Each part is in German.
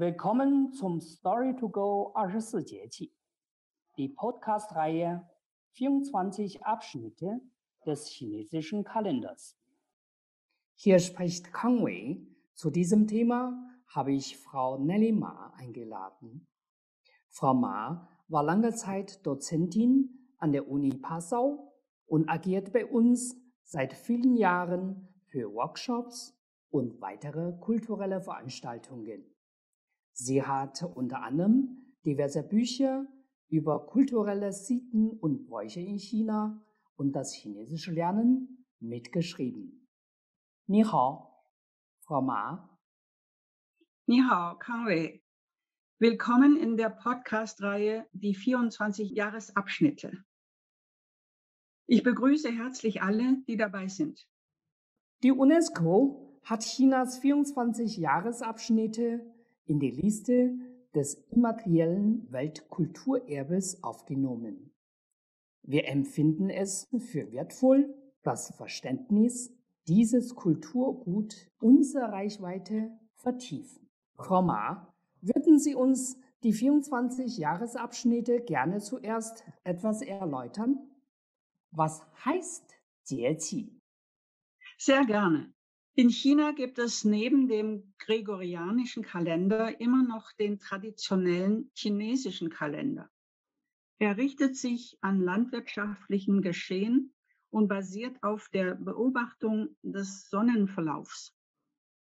Willkommen zum Story to Go 24 Jieqi, die Podcast-Reihe 24 Abschnitte des chinesischen Kalenders. Hier spricht Kang Wei. Zu diesem Thema habe ich Frau Nelly Ma eingeladen. Frau Ma war lange Zeit Dozentin an der Uni Passau und agiert bei uns seit vielen Jahren für Workshops und weitere kulturelle Veranstaltungen. Sie hat unter anderem diverse Bücher über kulturelle Sitten und Bräuche in China und das chinesische Lernen mitgeschrieben. Ni hao, Frau Ma. Ni hao, Kang Wei. Willkommen in der Podcast-Reihe Die 24 Jahresabschnitte. Ich begrüße herzlich alle, die dabei sind. Die UNESCO hat Chinas 24 Jahresabschnitte in die Liste des immateriellen Weltkulturerbes aufgenommen. Wir empfinden es für wertvoll, das Verständnis dieses Kulturgut unserer Reichweite vertiefen. Frau Ma, würden Sie uns die 24 Jahresabschnitte gerne zuerst etwas erläutern? Was heißt Jieqi? Sehr gerne. In China gibt es neben dem gregorianischen Kalender immer noch den traditionellen chinesischen Kalender. Er richtet sich an landwirtschaftlichen Geschehen und basiert auf der Beobachtung des Sonnenverlaufs.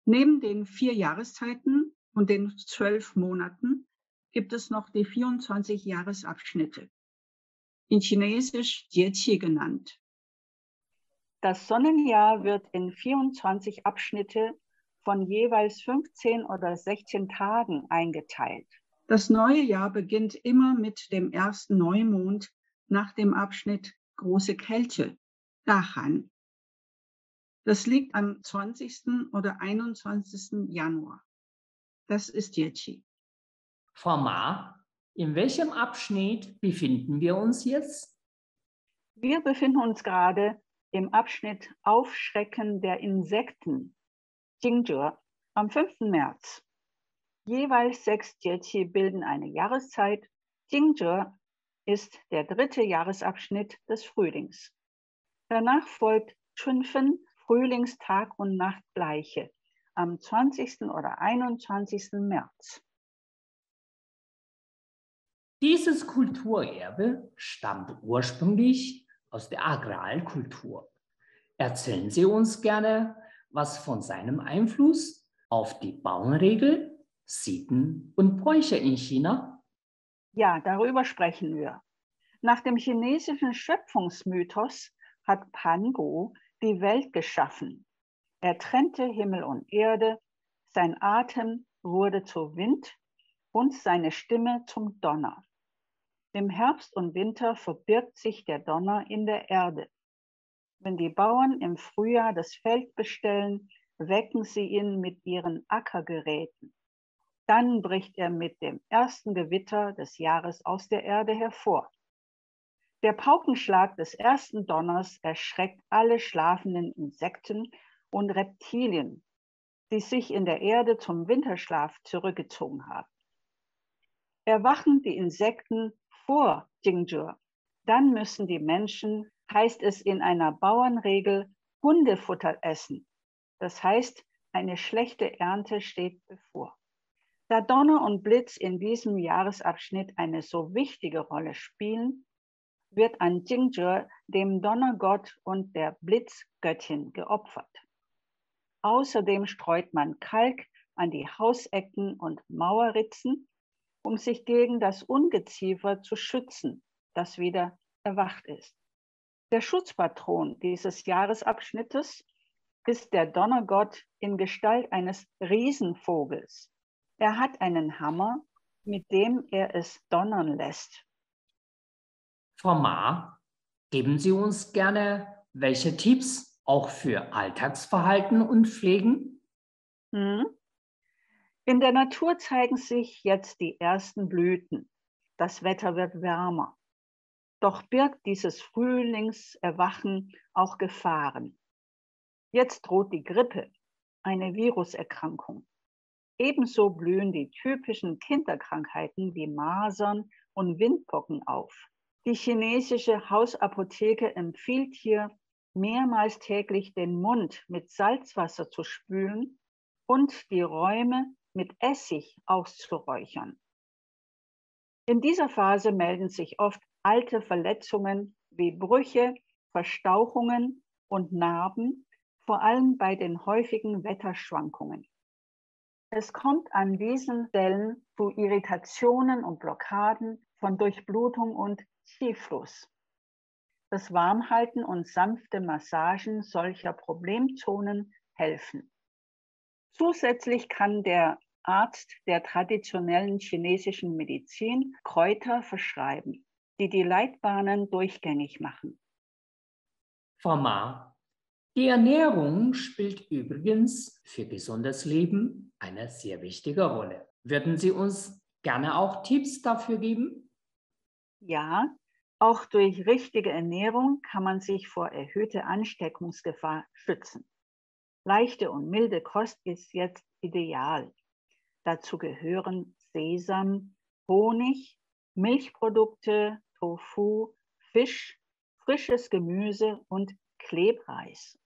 Neben den 4 Jahreszeiten und den 12 Monaten gibt es noch die 24 Jahresabschnitte, in Chinesisch Jieqi genannt. Das Sonnenjahr wird in 24 Abschnitte von jeweils 15 oder 16 Tagen eingeteilt. Das neue Jahr beginnt immer mit dem ersten Neumond nach dem Abschnitt Große Kälte, Dahan. Das liegt am 20. oder 21. Januar. Das ist Jieqi. Frau Ma, in welchem Abschnitt befinden wir uns jetzt? Wir befinden uns gerade im Abschnitt Aufschrecken der Insekten, Jingzhe, am 5. März. Jeweils 6 Jieqi bilden eine Jahreszeit. Jingzhe ist der 3. Jahresabschnitt des Frühlings. Danach folgt Chunfen, Frühlingstag und Nachtgleiche, am 20. oder 21. März. Dieses Kulturerbe stammt ursprünglich aus der Agrarkultur. Erzählen Sie uns gerne was von seinem Einfluss auf die Bauernregeln, Sitten und Bräuche in China? Ja, darüber sprechen wir. Nach dem chinesischen Schöpfungsmythos hat Pangu die Welt geschaffen. Er trennte Himmel und Erde, sein Atem wurde zu Wind und seine Stimme zum Donner. Im Herbst und Winter verbirgt sich der Donner in der Erde. Wenn die Bauern im Frühjahr das Feld bestellen, wecken sie ihn mit ihren Ackergeräten. Dann bricht er mit dem ersten Gewitter des Jahres aus der Erde hervor. Der Paukenschlag des ersten Donners erschreckt alle schlafenden Insekten und Reptilien, die sich in der Erde zum Winterschlaf zurückgezogen haben. Erwachen die Insekten vor Jingzhe, dann müssen die Menschen, heißt es in einer Bauernregel, Hundefutter essen. Das heißt, eine schlechte Ernte steht bevor. Da Donner und Blitz in diesem Jahresabschnitt eine so wichtige Rolle spielen, wird an Jingzhe, dem Donnergott und der Blitzgöttin, geopfert. Außerdem streut man Kalk an die Hausecken und Mauerritzen, um sich gegen das Ungeziefer zu schützen, das wieder erwacht ist. Der Schutzpatron dieses Jahresabschnittes ist der Donnergott in Gestalt eines Riesenvogels. Er hat einen Hammer, mit dem er es donnern lässt. Frau Ma, geben Sie uns gerne welche Tipps auch für Alltagsverhalten und Pflegen? In der Natur zeigen sich jetzt die ersten Blüten. Das Wetter wird wärmer. Doch birgt dieses Frühlingserwachen auch Gefahren. Jetzt droht die Grippe, eine Viruserkrankung. Ebenso blühen die typischen Kinderkrankheiten wie Masern und Windpocken auf. Die chinesische Hausapotheke empfiehlt hier, mehrmals täglich den Mund mit Salzwasser zu spülen und die Räume mit Essig auszuräuchern. In dieser Phase melden sich oft alte Verletzungen wie Brüche, Verstauchungen und Narben, vor allem bei den häufigen Wetterschwankungen. Es kommt an diesen Stellen zu Irritationen und Blockaden von Durchblutung und Qi-Fluss. Das Warmhalten und sanfte Massagen solcher Problemzonen helfen. Zusätzlich kann der Arzt der traditionellen chinesischen Medizin Kräuter verschreiben, die die Leitbahnen durchgängig machen. Frau Ma, die Ernährung spielt übrigens für gesundes Leben eine sehr wichtige Rolle. Würden Sie uns gerne auch Tipps dafür geben? Ja, auch durch richtige Ernährung kann man sich vor erhöhter Ansteckungsgefahr schützen. Leichte und milde Kost ist jetzt ideal. Dazu gehören Sesam, Honig, Milchprodukte, Tofu, Fisch, frisches Gemüse und Klebreis.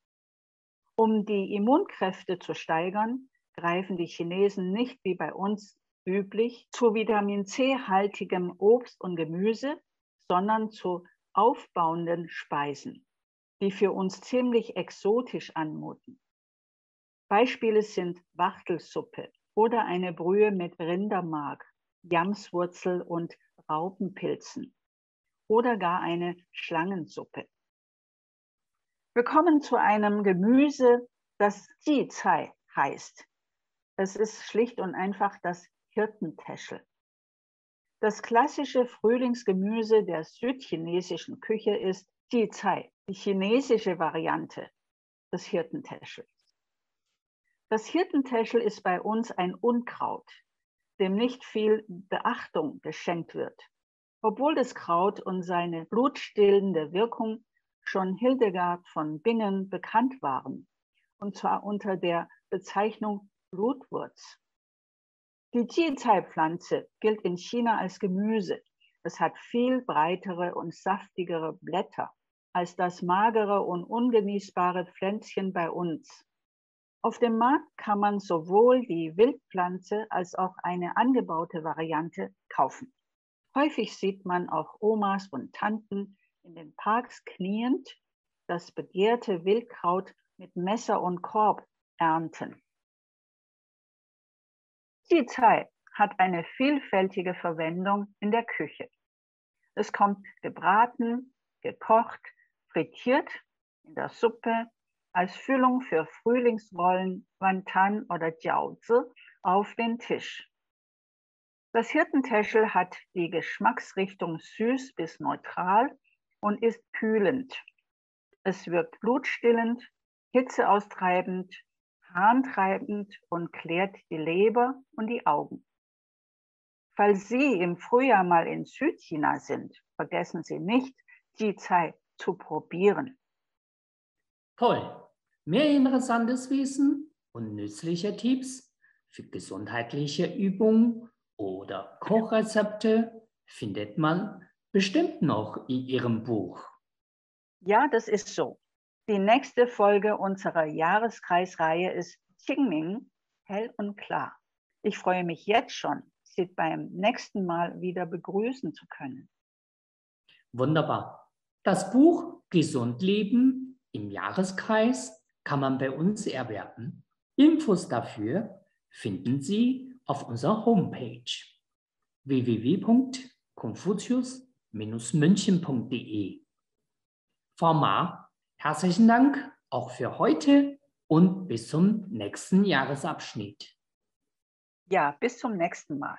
Um die Immunkräfte zu steigern, greifen die Chinesen nicht wie bei uns üblich zu Vitamin C-haltigem Obst und Gemüse, sondern zu aufbauenden Speisen, die für uns ziemlich exotisch anmuten. Beispiele sind Wachtelsuppe oder eine Brühe mit Rindermark, Jamswurzel und Raupenpilzen oder gar eine Schlangensuppe. Wir kommen zu einem Gemüse, das Jizai heißt. Es ist schlicht und einfach das Hirtentäschel. Das klassische Frühlingsgemüse der südchinesischen Küche ist Jizai, die chinesische Variante des Hirtentäschels. Das Hirtentäschel ist bei uns ein Unkraut, dem nicht viel Beachtung geschenkt wird, obwohl das Kraut und seine blutstillende Wirkung schon Hildegard von Bingen bekannt waren, und zwar unter der Bezeichnung Blutwurz. Die Jizai-Pflanze gilt in China als Gemüse. Es hat viel breitere und saftigere Blätter als das magere und ungenießbare Pflänzchen bei uns. Auf dem Markt kann man sowohl die Wildpflanze als auch eine angebaute Variante kaufen. Häufig sieht man auch Omas und Tanten in den Parks kniend das begehrte Wildkraut mit Messer und Korb ernten. Jizai hat eine vielfältige Verwendung in der Küche. Es kommt gebraten, gekocht, frittiert, in der Suppe, als Füllung für Frühlingsrollen, Wantan oder Jiaozi auf den Tisch. Das Hirtentäschel hat die Geschmacksrichtung süß bis neutral und ist kühlend. Es wirkt blutstillend, hitzeaustreibend, harntreibend und klärt die Leber und die Augen. Falls Sie im Frühjahr mal in Südchina sind, vergessen Sie nicht, Jizai zu probieren. Toll! Mehr interessantes Wissen und nützliche Tipps für gesundheitliche Übungen oder Kochrezepte findet man bestimmt noch in Ihrem Buch. Ja, das ist so. Die nächste Folge unserer Jahreskreisreihe ist Qingming, hell und klar. Ich freue mich jetzt schon, Sie beim nächsten Mal wieder begrüßen zu können. Wunderbar. Das Buch Gesund leben im Jahreskreis kann man bei uns erwerben. Infos dafür finden Sie auf unserer Homepage www.konfuzius-münchen.de. Frau Ma, herzlichen Dank auch für heute und bis zum nächsten Jahresabschnitt. Ja, bis zum nächsten Mal.